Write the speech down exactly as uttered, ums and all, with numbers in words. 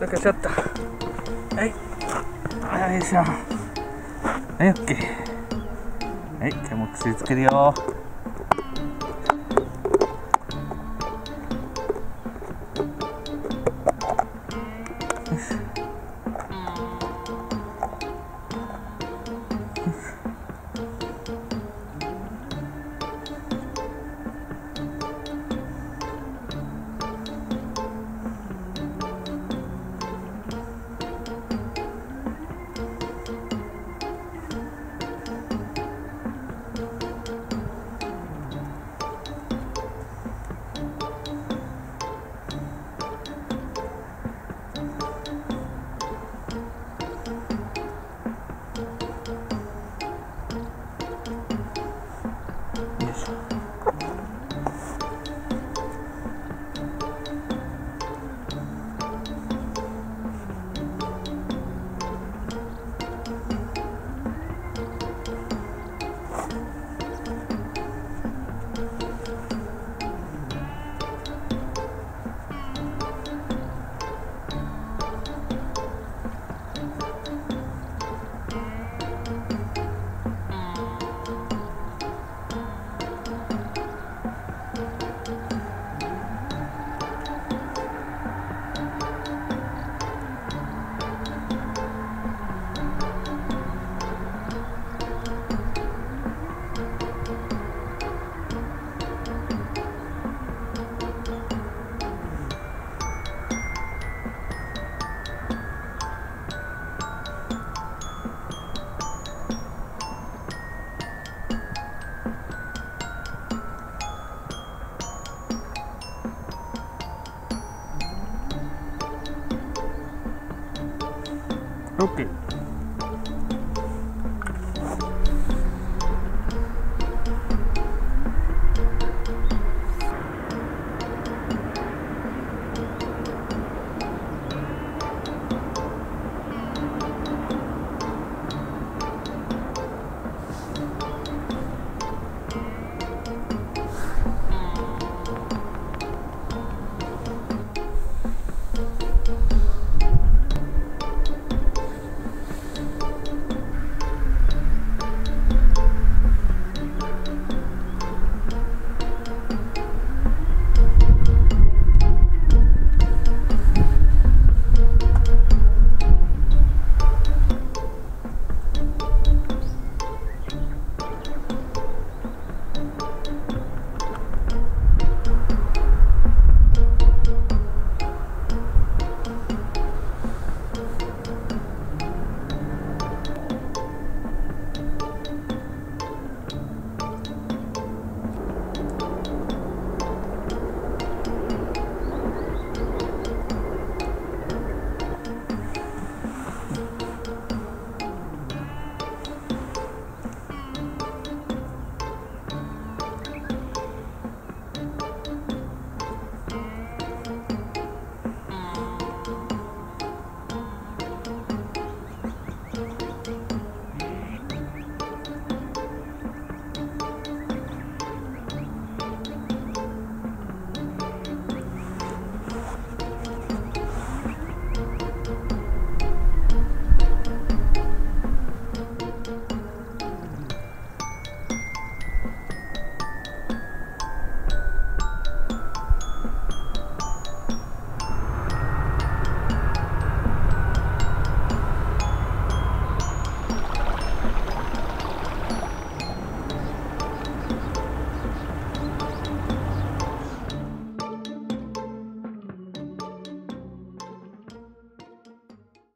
لك شطة. اي اي سا اي اوكي اي كم كسيت كده اوكي.